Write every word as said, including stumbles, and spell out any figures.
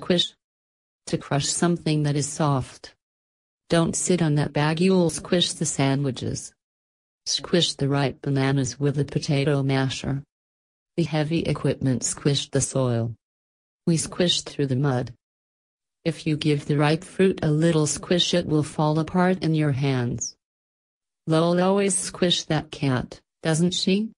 squish. To crush something that is soft. Don't sit on that bag, you'll squish the sandwiches. Squish the ripe bananas with a potato masher. The heavy equipment squished the soil. We squished through the mud. If you give the ripe fruit a little squish, it will fall apart in your hands. Lowell always squished that cat, doesn't she?